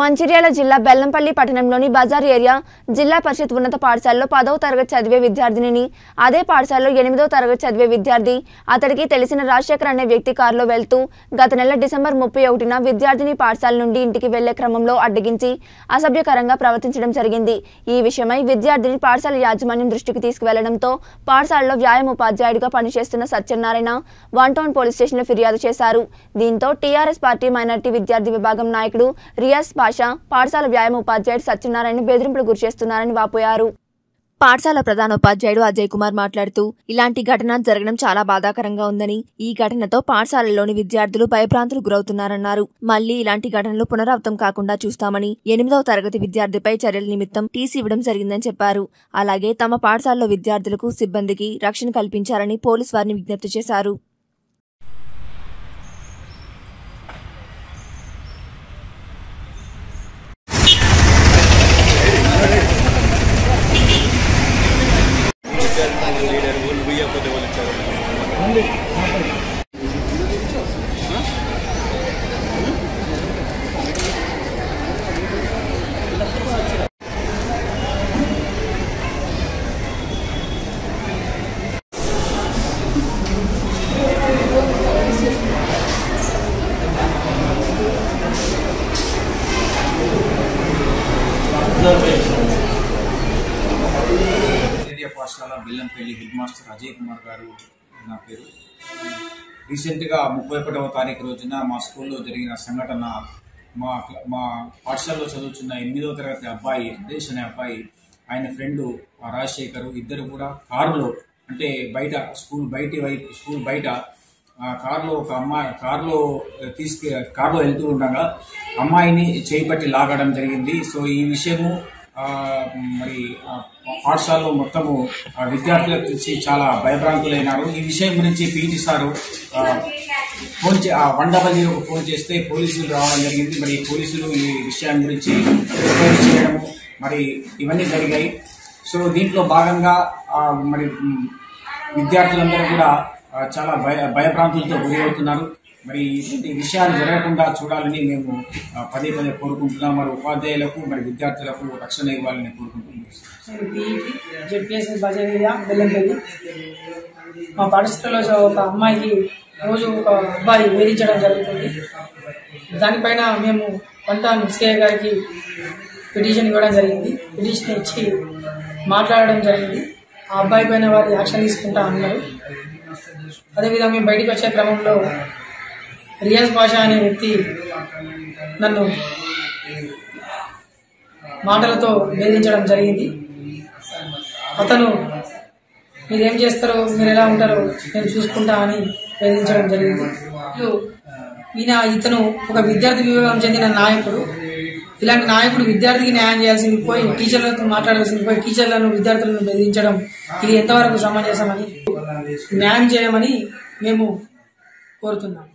మంచిర్యాల జిల్లా బెల్లంపల్లి పట్టణంలోని బజార్ ఏరియా జిల్లా పరిషత్ ఉన్నత పాఠశాలలో 10వ తరగతి చదివే విద్యార్థినిని అదే పాఠశాలలో 8వ తరగతి చదివే విద్యార్థి అతడికి తెలిసిన రాజశేఖర్ అనే వ్యక్తి కారులో వెళ్తూ గత నెల డిసెంబర్ 31న విద్యార్థిని పాఠశాల నుండి ఇంటికి వెళ్లే క్రమంలో అడ్డగించి అసభ్యకరంగా ప్రవర్తించడం జరిగింది। ఈ విషయమై విద్యార్థిని పాఠశాల యాజమాన్యం దృష్టికి తీసుకెళ్లడంతో పాఠశాలలో వ్యాయామ ఉపాధ్యాయుడిగా పనిచేస్తున్న సత్యనారాయణ వన్ టౌన్ పోలీస్ స్టేషన్లో ఫిర్యాదు చేశారు। దీంతో టిఆర్ఎస్ పార్టీ మైనారిటీ విద్యార్థి విభాగం నాయకుడు రియాస్ పాఠశాల వ్యాయామ ఉపాధ్యాయుడు సత్యనారాయణ బెదిరింపులకు గురి చేస్తున్నారని వాపోయారు। పాఠశాల ప్రధానోపాధ్యాయుడు అజయ్ కుమార్ మాట్లాడుతూ ఇలాంటి ఘటన జరగడం చాలా బాధాకరంగా ఉందని, ఈ ఘటనతో పాఠశాలలోని విద్యార్థులు భయభ్రాంతులు గురవుతున్నారన్నారు। మళ్లీ ఇలాంటి ఘటనలు పునరావృతం కాకుండా చూస్తామని 8వ తరగతి విద్యార్థిపై చర్యల నిమిత్తం టీసీ ఇవ్వడం జరిగిందని చెప్పారు। అలాగే తమ పాఠశాలలో విద్యార్థులకు సిబ్బందికి రక్షణ కల్పించాలని పోలీసు వారిని విజ్ఞప్తి చేశారు। పాఠశాల బెల్లంపల్లి హెడ్ మాస్టర్ అజయ్ కుమార్ గారు నా పేరు। రీసెంట్గా 31వ తారీఖు రోజున మా స్కూల్లో జరిగిన సంఘటన, మా పాఠశాలలో చదువుతున్న 8వ తరగతి అబ్బాయి దేశ్ అనే అబ్బాయి, ఆయన ఫ్రెండు రాజశేఖరు ఇద్దరు కూడా కారులో, అంటే బయట స్కూల్ బయట కారులో వెళ్తూ ఉండగా అమ్మాయిని చేపట్టి లాగడం జరిగింది। సో ఈ విషయము మరి పాఠశాలలో మొత్తము విద్యార్థుల నుంచి చాలా భయభ్రాంతులైనారు। ఈ విషయం గురించి పీటీ సారు ఫోన్ 100 ఫోన్ చేస్తే పోలీసులు రావడం జరిగింది। మరి పోలీసులు ఈ విషయం గురించి రిపోర్ట్ చేయడం మరి ఇవన్నీ జరిగాయి। సో దీంట్లో భాగంగా మరి విద్యార్థులందరూ కూడా చాలా భయభ్రాంతులతో గురి అవుతున్నారు। మరి ఇటువంటి విషయాలు జరగకుండా చూడాలని మేము పదే కోరుకుంటున్నాం। మరి ఉపాధ్యాయులకు మరి విద్యార్థులకు రక్షణ ఇవ్వాలని కోరుకుంటున్నాం। మా పాఠశాలలో ఒక అమ్మాయికి రోజు ఒక అబ్బాయి వేధించడం జరుగుతుంది। దానిపైన మేము కొంత ముస్కయ్య గారికి పిటిషన్ ఇవ్వడం జరిగింది। పిటిషన్ ఇచ్చి మాట్లాడడం జరిగింది। ఆ అబ్బాయి పైన వారు యాక్షన్ తీసుకుంటా అన్నారు। అదేవిధంగా మేము బయటకు వచ్చే క్రమంలో రియాజ్ భాష అనే వ్యక్తి నన్ను మాటలతో వేధించడం జరిగింది। అతను మీరేం చేస్తారో, మీరు ఎలా ఉంటారో నేను చూసుకుంటా అని వేధించడం జరిగింది। ఇతను ఒక విద్యార్థి విభాగం చెందిన నాయకుడు। ఇలాంటి నాయకుడు విద్యార్థికి న్యాయం చేయాల్సింది పోయి టీచర్లతో మాట్లాడాల్సింది పోయి టీచర్లను విద్యార్థులను బెదిరించడం ఇది ఎంతవరకు సమంజసమని న్యాయం చేయమని మేము కోరుతున్నాం।